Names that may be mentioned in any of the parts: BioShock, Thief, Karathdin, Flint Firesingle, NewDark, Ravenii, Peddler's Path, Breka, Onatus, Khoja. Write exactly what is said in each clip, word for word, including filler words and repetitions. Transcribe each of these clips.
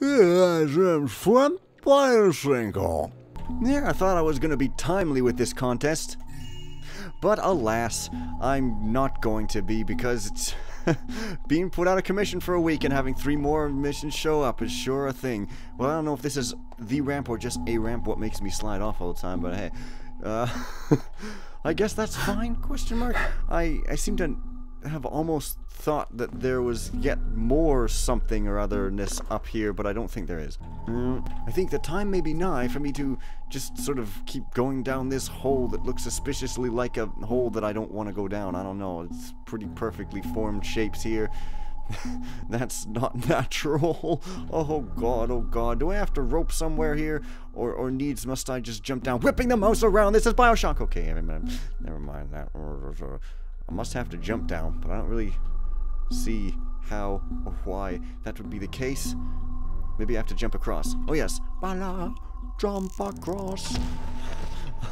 Flint Firesingle. Yeah, I thought I was gonna be timely with this contest. But alas, I'm not going to be, because it's being put out of commission for a week and having three more missions show up is sure a thing. Well, I don't know if this is the ramp or just a ramp what makes me slide off all the time, but hey. Uh, I guess that's fine, question mark. I, I seem to have almost thought that there was yet more something or otherness up here, but I don't think there is. Mm, I think the time may be nigh for me to just sort of keep going down this hole that looks suspiciously like a hole that I don't want to go down. I don't know, it's pretty perfectly formed shapes here. That's not natural. Oh god, oh god. Do I have to rope somewhere here? Or or needs must I just jump down, whipping the mouse around? This is BioShock! Okay, never mind that. I must have to jump down, but I don't really see how or why that would be the case. Maybe I have to jump across. Oh yes. Bala, jump across.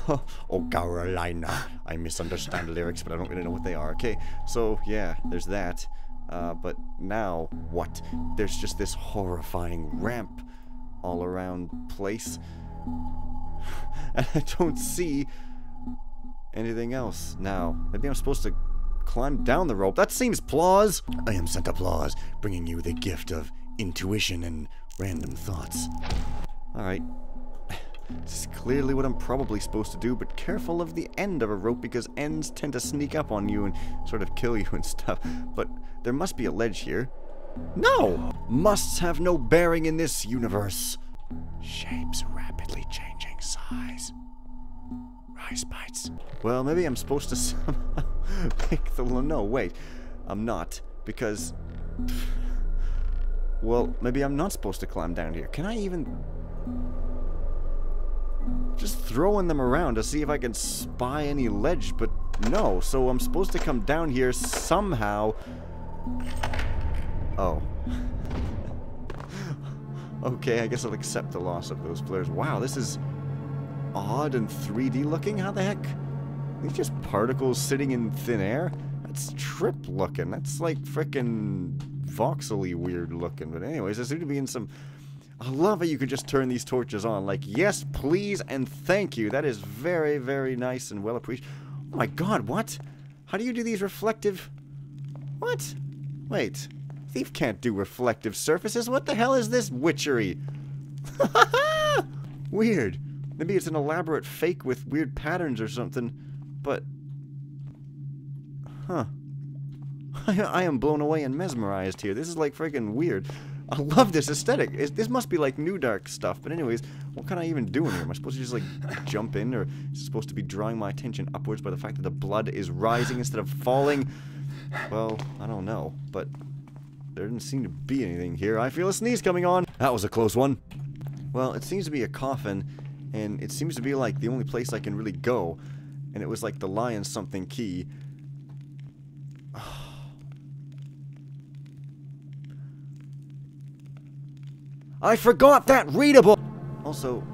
Oh, Carolina. I misunderstand the lyrics, but I don't really know what they are. Okay, so yeah, there's that. Uh, but now, what? There's just this horrifying ramp all around place. And I don't see anything else now. Maybe I'm supposed to climb down the rope. That seems plausible. I am Santa Claus, bringing you the gift of intuition and random thoughts. Alright. This is clearly what I'm probably supposed to do, but careful of the end of a rope, because ends tend to sneak up on you and sort of kill you and stuff. But there must be a ledge here. No! Musts have no bearing in this universe. Shapes rapidly changing size. Rice bites. Well, maybe I'm supposed to somehow pick the... No, wait. I'm not, because... Well, maybe I'm not supposed to climb down here. Can I even... Just throwing them around to see if I can spy any ledge, but no. So I'm supposed to come down here somehow. Oh. Okay, I guess I'll accept the loss of those players. Wow, this is odd and three D looking. How the heck? These just particles sitting in thin air? That's trip looking. That's like frickin' voxely weird looking. But anyways, I seem to be in some... I love how you could just turn these torches on, like, yes, please, and thank you. That is very, very nice and well appreciated. Oh my god, what? How do you do these reflective... What? Wait. Thief can't do reflective surfaces. What the hell is this witchery? Weird. Maybe it's an elaborate fake with weird patterns or something, but... Huh. I am blown away and mesmerized here. This is, like, freaking weird. I love this aesthetic. It's, this must be like New Dark stuff. But anyways, what can I even do in here? Am I supposed to just like jump in, or is it supposed to be drawing my attention upwards by the fact that the blood is rising instead of falling? Well, I don't know, but there didn't seem to be anything here. I feel a sneeze coming on. That was a close one. Well, it seems to be a coffin, and it seems to be like the only place I can really go. And it was like the lion something key. I forgot that readable! Also,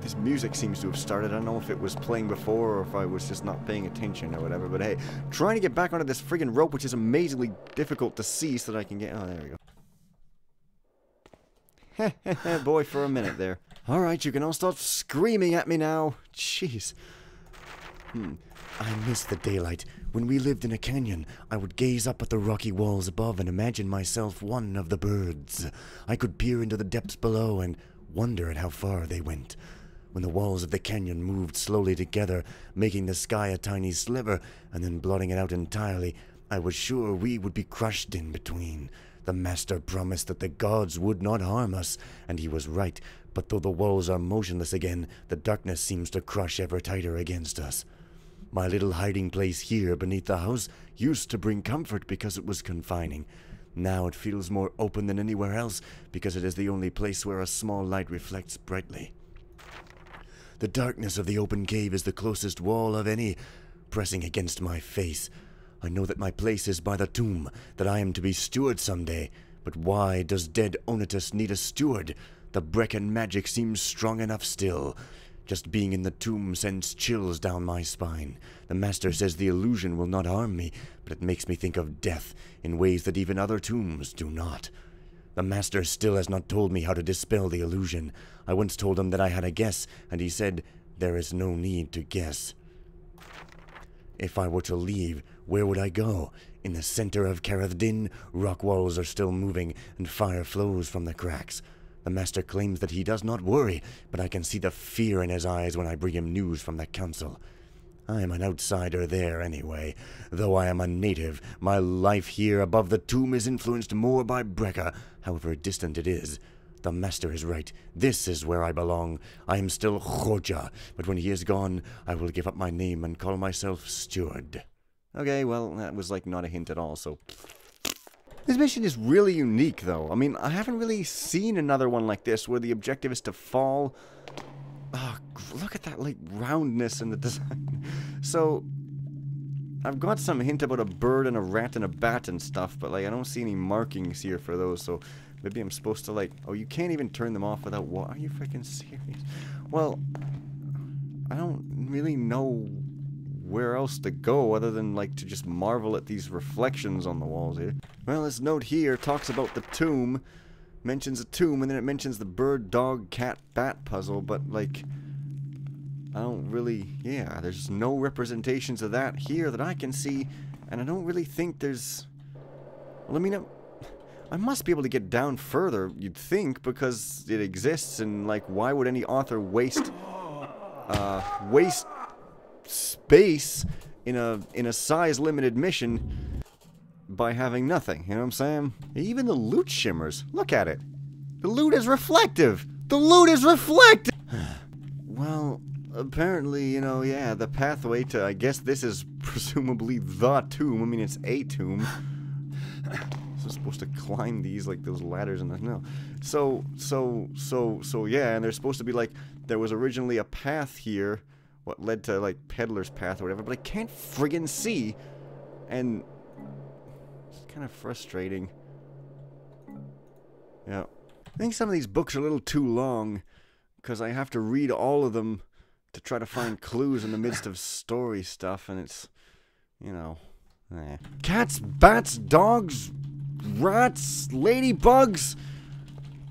this music seems to have started. I don't know if it was playing before or if I was just not paying attention or whatever, but hey, trying to get back onto this friggin' rope, which is amazingly difficult to see so that I can get... Oh, there we go. Boy, for a minute there. Alright, you can all stop screaming at me now. Jeez. Hmm. I miss the daylight. When we lived in a canyon, I would gaze up at the rocky walls above and imagine myself one of the birds. I could peer into the depths below and wonder at how far they went. When the walls of the canyon moved slowly together, making the sky a tiny sliver and then blotting it out entirely, I was sure we would be crushed in between. The master promised that the gods would not harm us, and he was right. But though the walls are motionless again, the darkness seems to crush ever tighter against us. My little hiding place here beneath the house used to bring comfort because it was confining. Now it feels more open than anywhere else because it is the only place where a small light reflects brightly. The darkness of the open cave is the closest wall of any, pressing against my face. I know that my place is by the tomb, that I am to be steward someday, but why does dead Onatus need a steward? The Breka magic seems strong enough still. Just being in the tomb sends chills down my spine. The master says the illusion will not harm me, but it makes me think of death in ways that even other tombs do not. The master still has not told me how to dispel the illusion. I once told him that I had a guess, and he said, there is no need to guess. If I were to leave, where would I go? In the center of Karathdin, rock walls are still moving, and fire flows from the cracks. The master claims that he does not worry, but I can see the fear in his eyes when I bring him news from the council. I am an outsider there anyway. Though I am a native, my life here above the tomb is influenced more by Breka, however distant it is. The master is right. This is where I belong. I am still Khoja, but when he is gone, I will give up my name and call myself Steward. Okay, well, that was like not a hint at all, so... This mission is really unique, though. I mean, I haven't really seen another one like this, where the objective is to fall... Oh, look at that, like, roundness in the design. So, I've got some hint about a bird and a rat and a bat and stuff, but, like, I don't see any markings here for those, so maybe I'm supposed to, like... Oh, you can't even turn them off without... What? Are you freaking serious? Well, I don't really know where else to go other than, like, to just marvel at these reflections on the walls here. Well, this note here talks about the tomb... mentions a tomb, and then it mentions the bird, dog, cat, bat puzzle, but, like, I don't really, yeah, there's no representations of that here that I can see, and I don't really think there's, well, I mean, I, I must be able to get down further, you'd think, because it exists, and, like, why would any author waste, uh, waste space in a, in a size-limited mission by having nothing, you know what I'm saying? Even the loot shimmers. Look at it. The loot is reflective. The loot is reflective. Well, apparently, you know, yeah, the pathway to, I guess this is presumably the tomb. I mean, it's a tomb. So I'm supposed to climb these, like those ladders and that. No. So, so, so, so, yeah, and there's supposed to be, like, there was originally a path here, what led to, like, Peddler's Path or whatever, but I can't friggin' see. And... kind of frustrating. Yeah. I think some of these books are a little too long because I have to read all of them to try to find clues in the midst of story stuff, and it's, you know, eh. Cats, bats, dogs, rats, ladybugs.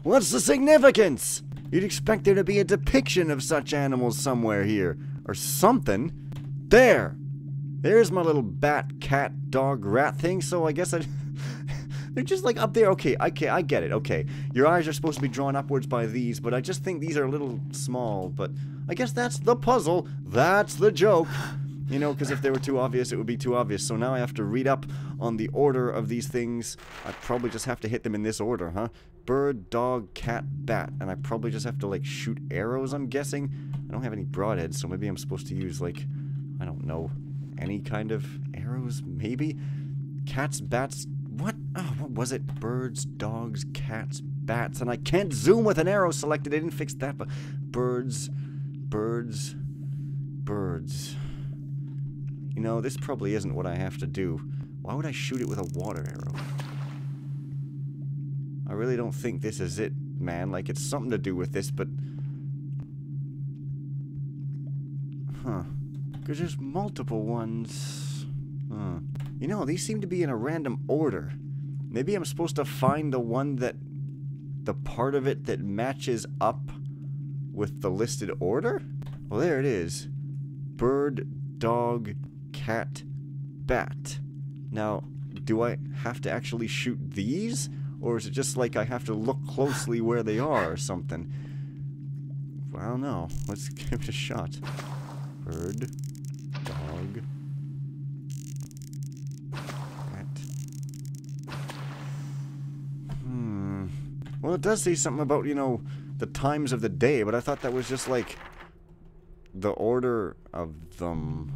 What's the significance? You'd expect there to be a depiction of such animals somewhere here or something. There. There's my little bat, cat, dog, rat thing, so I guess I... They're just, like, up there. Okay, okay, I get it, okay. Your eyes are supposed to be drawn upwards by these, but I just think these are a little small, but... I guess that's the puzzle. That's the joke. You know, because if they were too obvious, it would be too obvious. So now I have to read up on the order of these things. I probably just have to hit them in this order, huh? Bird, dog, cat, bat. And I probably just have to, like, shoot arrows, I'm guessing. I don't have any broadheads, so maybe I'm supposed to use, like... I don't know... any kind of arrows, maybe? Cats, bats, what? Oh, what was it? Birds, dogs, cats, bats, and I can't zoom with an arrow selected. I didn't fix that, but birds, birds, birds. You know, this probably isn't what I have to do. Why would I shoot it with a water arrow? I really don't think this is it, man. Like, it's something to do with this, but... Huh. Because there's multiple ones. Uh, you know, these seem to be in a random order. Maybe I'm supposed to find the one that... the part of it that matches up with the listed order? Well, there it is. Bird, dog, cat, bat. Now, do I have to actually shoot these? Or is it just like I have to look closely where they are or something? I don't know. Let's give it a shot. Bird... dog, cat. Hmm. Well, it does say something about, you know, the times of the day, but I thought that was just like the order of them.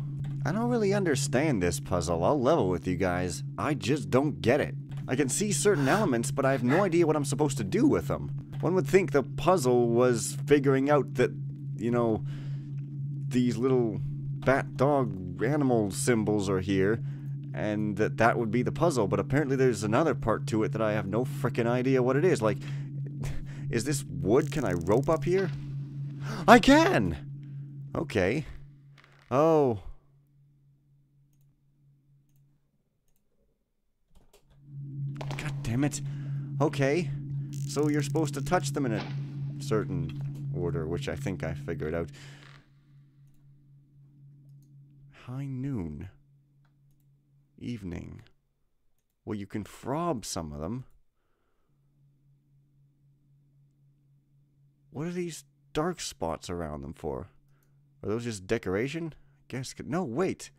I don't really understand this puzzle. I'll level with you guys. I just don't get it. I can see certain elements, but I have no idea what I'm supposed to do with them. One would think the puzzle was figuring out that, you know, these little bat, dog, animal symbols are here, and that that would be the puzzle, but apparently there's another part to it that I have no frickin' idea what it is. Like, is this wood? Can I rope up here? I can! Okay. Oh. God damn it. Okay. So you're supposed to touch them in a certain order, which I think I figured out. High noon. Evening. Well, you can frob some of them. What are these dark spots around them for? Are those just decoration? I guess. No, wait.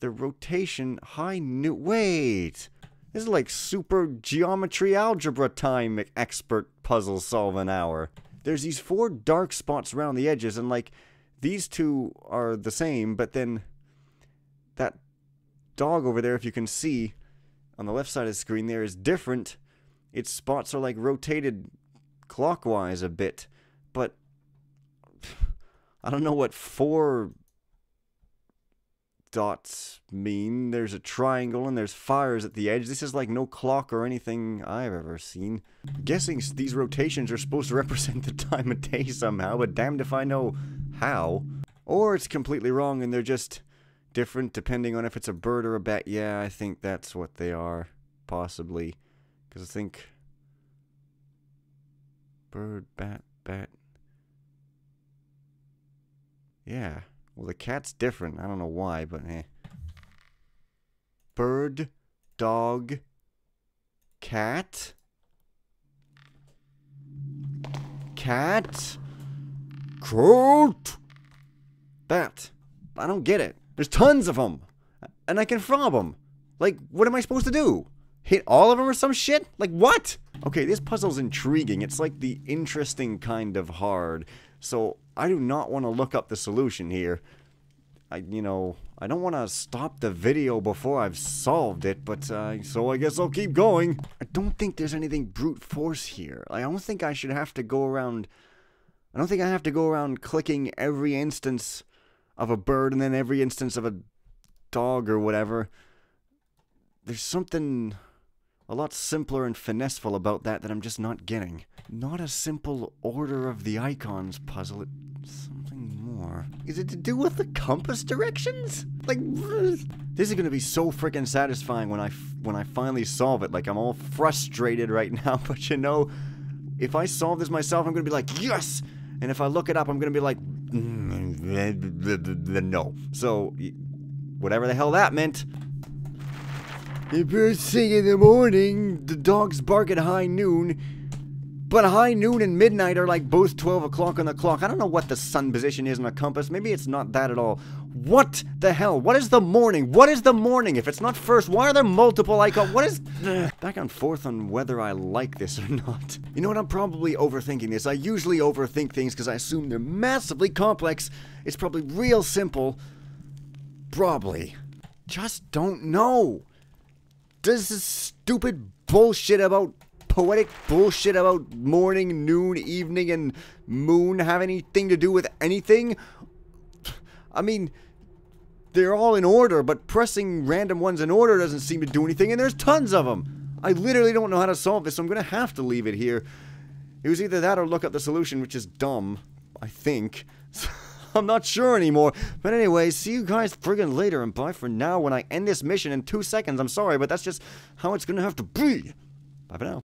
The rotation, high noon. Wait! This is like super geometry algebra time expert puzzle solving hour. There's these four dark spots around the edges, and like, these two are the same, but then that dog over there, if you can see, on the left side of the screen there is different. Its spots are like rotated clockwise a bit, but I don't know what four dots mean. There's a triangle and there's fires at the edge. This is like no clock or anything I've ever seen. I'm guessing these rotations are supposed to represent the time of day somehow, but damned if I know how. Or it's completely wrong and they're just different depending on if it's a bird or a bat. Yeah, I think that's what they are, possibly. Because I think bird, bat, bat. Yeah. Well, the cat's different. I don't know why, but eh. Bird, dog, cat. Cat. Cat. Bat. I don't get it. There's tons of them. And I can frob them. Like, what am I supposed to do? Hit all of them or some shit? Like, what? Okay, this puzzle's intriguing. It's like the interesting kind of hard. So I do not want to look up the solution here. I, you know, I don't want to stop the video before I've solved it, but, uh, so I guess I'll keep going. I don't think there's anything brute force here. I don't think I should have to go around, I don't think I have to go around clicking every instance of a bird and then every instance of a dog or whatever. There's something a lot simpler and finesseful about that that I'm just not getting. Not a simple order of the icons puzzle, it's something more. Is it to do with the compass directions? Like, this is gonna be so freaking satisfying when I, when I finally solve it. Like, I'm all frustrated right now, but you know, if I solve this myself, I'm gonna be like, yes! And if I look it up, I'm gonna be like, no. So, whatever the hell that meant. The birds sing in the morning, the dogs bark at high noon, but high noon and midnight are like both twelve o'clock on the clock. I don't know what the sun position is on a compass. Maybe it's not that at all. What the hell? What is the morning? What is the morning? If it's not first, why are there multiple icons? What is... Ugh. Back and forth on whether I like this or not. You know what? I'm probably overthinking this. I usually overthink things because I assume they're massively complex. It's probably real simple. Probably. Just don't know. This is stupid bullshit about poetic bullshit about morning, noon, evening, and moon have anything to do with anything? I mean, they're all in order, but pressing random ones in order doesn't seem to do anything, and there's tons of them. I literally don't know how to solve this, so I'm gonna have to leave it here. It was either that or look up the solution, which is dumb, I think. I'm not sure anymore. But anyway, see you guys friggin' later and bye for now when I end this mission in two seconds. I'm sorry, but that's just how it's gonna have to be. Bye for now.